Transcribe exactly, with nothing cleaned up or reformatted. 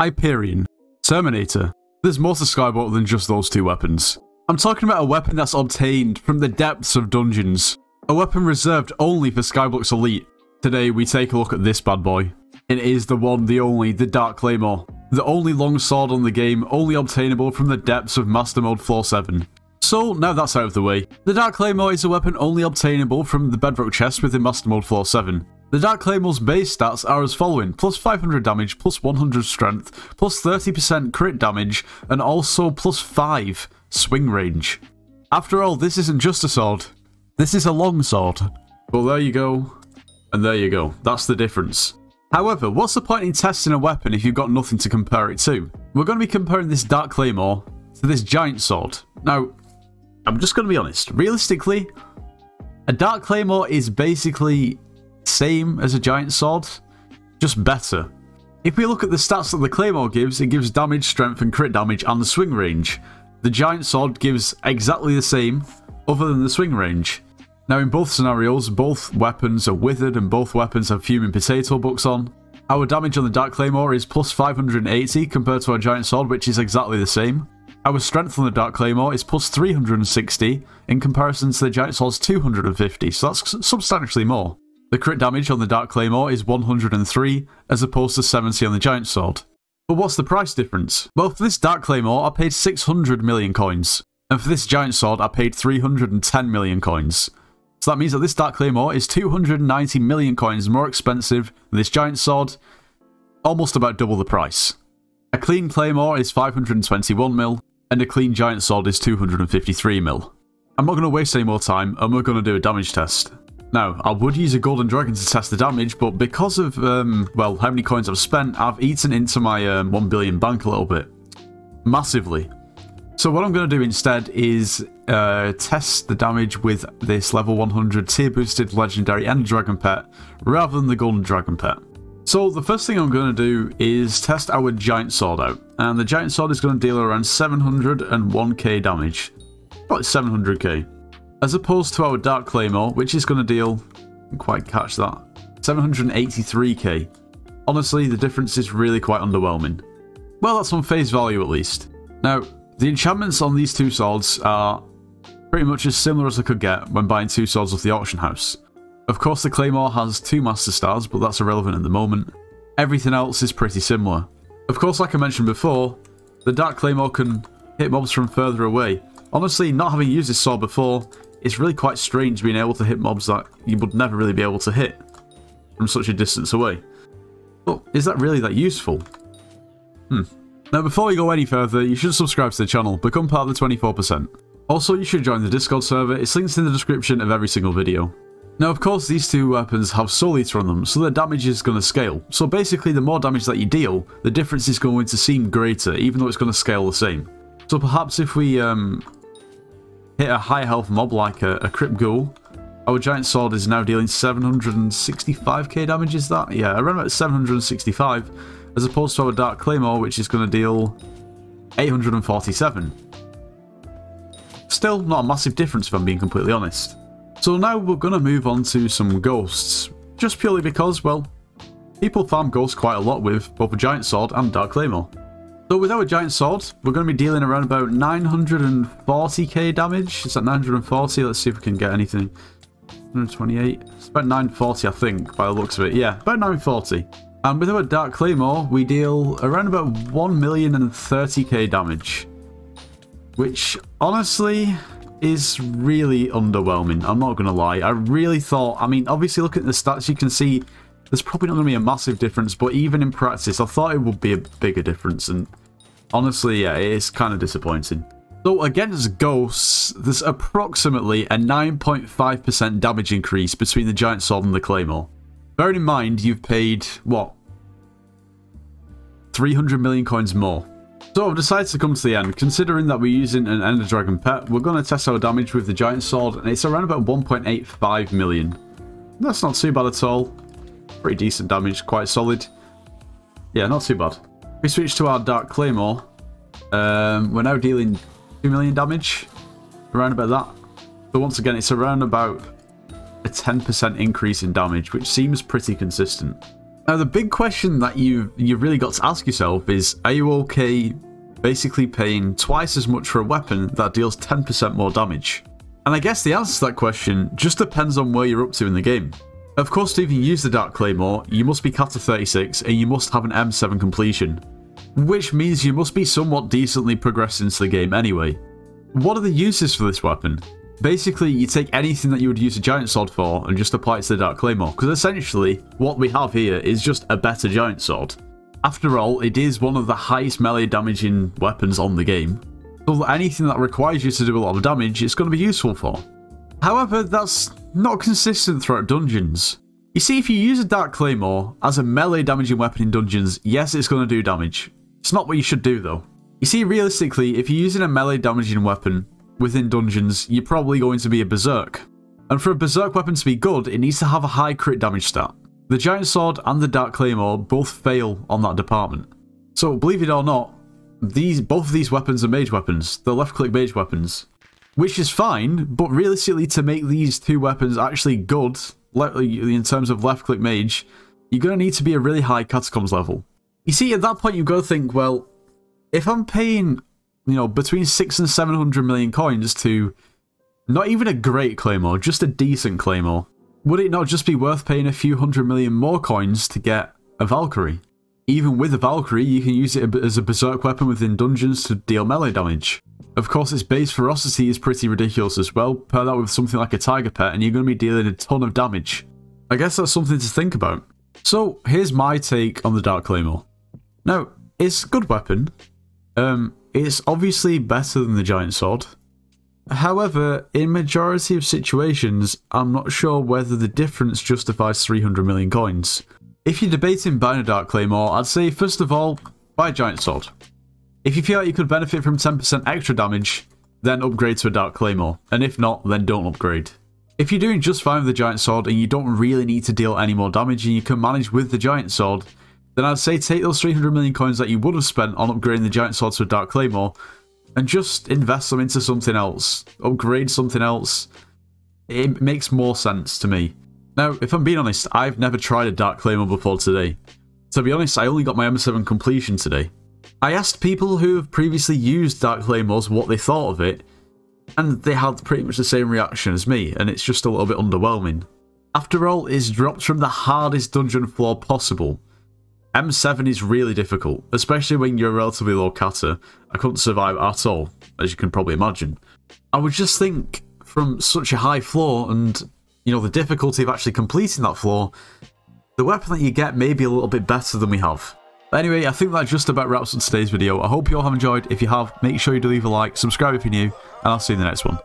Hyperion, Terminator. There's more to Skyblock than just those two weapons. I'm talking about a weapon that's obtained from the depths of dungeons. A weapon reserved only for Skyblock's elite. Today we take a look at this bad boy. It is the one, the only, the Dark Claymore. The only long sword on the game, only obtainable from the depths of Master Mode Floor seven. So, now that's out of the way. The Dark Claymore is a weapon only obtainable from the Bedrock chest within Master Mode Floor seven. The Dark Claymore's base stats are as following: plus five hundred damage, plus one hundred strength, plus thirty percent crit damage, and also plus five swing range. After all, this isn't just a sword. This is a long sword. Well, there you go, and there you go. That's the difference. However, what's the point in testing a weapon if you've got nothing to compare it to? We're going to be comparing this Dark Claymore to this giant sword. Now, I'm just going to be honest. Realistically, a Dark Claymore is basically same as a giant sword, just better. If we look at the stats that the Claymore gives, it gives damage, strength and crit damage and the swing range. The giant sword gives exactly the same other than the swing range. Now in both scenarios, both weapons are withered and both weapons have fuming potato books on. Our damage on the Dark Claymore is plus five hundred eighty compared to our giant sword, which is exactly the same. Our strength on the Dark Claymore is plus three hundred sixty in comparison to the giant sword's two hundred fifty, so that's substantially more. The crit damage on the Dark Claymore is one hundred three as opposed to seventy on the giant sword. But what's the price difference? Well, for this Dark Claymore I paid six hundred million coins, and for this giant sword I paid three hundred ten million coins. So that means that this Dark Claymore is two hundred ninety million coins more expensive than this giant sword, almost about double the price. A clean Claymore is five hundred twenty-one mil, and a clean giant sword is two hundred fifty-three mil. I'm not going to waste any more time, and we're going to do a damage test. Now, I would use a golden dragon to test the damage, but because of, um, well, how many coins I've spent, I've eaten into my um, one billion bank a little bit. Massively. So what I'm going to do instead is uh, test the damage with this level one hundred tier boosted legendary Ender Dragon Pet, rather than the golden dragon pet. So the first thing I'm going to do is test our giant sword out, and the giant sword is going to deal around seven hundred one K damage. Probably seven hundred K. As opposed to our Dark Claymore, which is going to deal, I didn't quite catch that, seven hundred eighty-three K. Honestly, the difference is really quite underwhelming. Well, that's on face value at least. Now, the enchantments on these two swords are pretty much as similar as I could get when buying two swords off the auction house. Of course, the Claymore has two Master Stars, but that's irrelevant at the moment. Everything else is pretty similar. Of course, like I mentioned before, the Dark Claymore can hit mobs from further away. Honestly, not having used this sword before, it's really quite strange being able to hit mobs that you would never really be able to hit from such a distance away. But is that really that useful? Hmm. Now before we go any further, you should subscribe to the channel, become part of the twenty-four percent. Also, you should join the Discord server, it's linked in the description of every single video. Now of course these two weapons have Soul Eater on them, so their damage is going to scale. So basically the more damage that you deal, the difference is going to seem greater, even though it's going to scale the same. So perhaps if we um, hit a high health mob like a, a Crypt Ghoul, our giant sword is now dealing seven hundred sixty-five K damage, is that? Yeah, around about seven hundred sixty-five, as opposed to our Dark Claymore, which is going to deal eight hundred forty-seven. Still not a massive difference if I'm being completely honest. So now we're going to move on to some ghosts, just purely because, well, people farm ghosts quite a lot with both a giant sword and Dark Claymore. So with our giant sword, we're going to be dealing around about nine hundred forty K damage. Is that nine hundred forty? Let's see if we can get anything. one hundred twenty-eight. It's about nine forty, I think, by the looks of it. Yeah, about nine forty. And with our Dark Claymore, we deal around about one million thirty K damage, which honestly is really underwhelming. I'm not going to lie. I really thought, I mean, obviously looking at the stats, you can see there's probably not going to be a massive difference, but even in practice, I thought it would be a bigger difference, and honestly, yeah, it's kind of disappointing. So against ghosts, there's approximately a nine point five percent damage increase between the giant sword and the Claymore. Bearing in mind, you've paid, what, three hundred million coins more. So I've decided to come to the end. Considering that we're using an Ender Dragon Pet, we're going to test our damage with the giant sword, and it's around about one point eight five million. That's not too bad at all. Pretty decent damage, quite solid. Yeah, not too bad. We switch to our Dark Claymore. Um, we're now dealing two million damage, around about that. But once again, it's around about a ten percent increase in damage, which seems pretty consistent. Now, the big question that you you've really got to ask yourself is, are you okay basically paying twice as much for a weapon that deals ten percent more damage? And I guess the answer to that question just depends on where you're up to in the game. Of course, to even use the Dark Claymore, you must be Kata thirty-six and you must have an M seven completion, which means you must be somewhat decently progressed into the game anyway. What are the uses for this weapon? Basically, you take anything that you would use a giant sword for and just apply it to the Dark Claymore, because essentially, what we have here is just a better giant sword. After all, it is one of the highest melee damaging weapons on the game, so anything that requires you to do a lot of damage, it's going to be useful for. However, that's not consistent throughout dungeons. You see, if you use a Dark Claymore as a melee damaging weapon in dungeons, yes, it's going to do damage. It's not what you should do though. You see, realistically, if you're using a melee damaging weapon within dungeons, you're probably going to be a Berserk. And for a Berserk weapon to be good, it needs to have a high crit damage stat. The Giant Sword and the Dark Claymore both fail on that department. So, believe it or not, these both of these weapons are mage weapons. They're left click mage weapons. Which is fine, but realistically, to make these two weapons actually good, in terms of left click mage, you're going to need to be a really high Catacombs level. You see, at that point, you've got to think, well, if I'm paying, you know, between six and seven hundred million coins to not even a great Claymore, just a decent Claymore, would it not just be worth paying a few hundred million more coins to get a Valkyrie? Even with a Valkyrie, you can use it as a Berserk weapon within dungeons to deal melee damage. Of course, its base ferocity is pretty ridiculous as well. Pair that with something like a Tiger Pet and you're going to be dealing a ton of damage. I guess that's something to think about. So, here's my take on the Dark Claymore. Now, it's a good weapon. Um... It's obviously better than the Giant Sword. However, in majority of situations, I'm not sure whether the difference justifies three hundred million coins. If you're debating buying a Dark Claymore, I'd say first of all, buy a Giant Sword. If you feel like you could benefit from ten percent extra damage, then upgrade to a Dark Claymore, and if not, then don't upgrade. If you're doing just fine with the Giant Sword and you don't really need to deal any more damage and you can manage with the Giant Sword, then I'd say take those three hundred million coins that you would have spent on upgrading the Giant Sword to a Dark Claymore and just invest them into something else. Upgrade something else. It makes more sense to me. Now, if I'm being honest, I've never tried a Dark Claymore before today. To be honest, I only got my M seven completion today. I asked people who have previously used Dark Claymores what they thought of it, and they had pretty much the same reaction as me, and it's just a little bit underwhelming. After all, it's dropped from the hardest dungeon floor possible. M seven is really difficult, especially when you're relatively low Kata. I couldn't survive at all, as you can probably imagine. I would just think, from such a high floor and, you know, the difficulty of actually completing that floor, the weapon that you get may be a little bit better than we have. But anyway, I think that just about wraps up today's video. I hope you all have enjoyed. If you have, make sure you do leave a like, subscribe if you're new, and I'll see you in the next one.